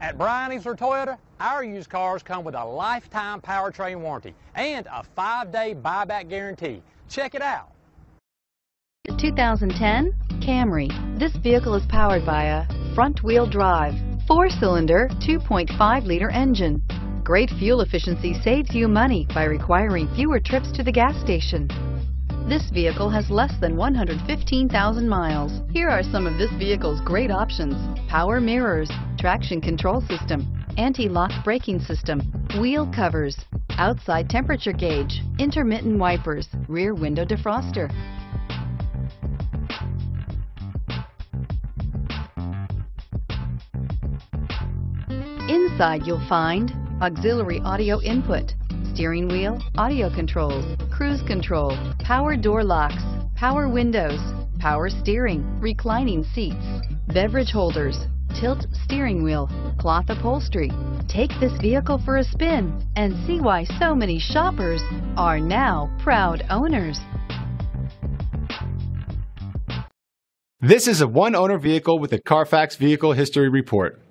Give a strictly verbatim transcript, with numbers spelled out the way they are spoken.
At Bryan Easler Toyota, our used cars come with a lifetime powertrain warranty and a five-day buyback guarantee. Check it out. two thousand ten Camry. This vehicle is powered by a front-wheel drive, four-cylinder, two point five liter engine. Great fuel efficiency saves you money by requiring fewer trips to the gas station. This vehicle has less than one hundred fifteen thousand miles. Here are some of this vehicle's great options: power mirrors, traction control system, anti-lock braking system, wheel covers, outside temperature gauge, intermittent wipers, rear window defroster. Inside you'll find auxiliary audio input, steering wheel audio controls, cruise control, power door locks, power windows, power steering, reclining seats, beverage holders, tilt steering wheel, cloth upholstery. Take this vehicle for a spin and see why so many shoppers are now proud owners. This is a one-owner vehicle with a Carfax Vehicle History Report.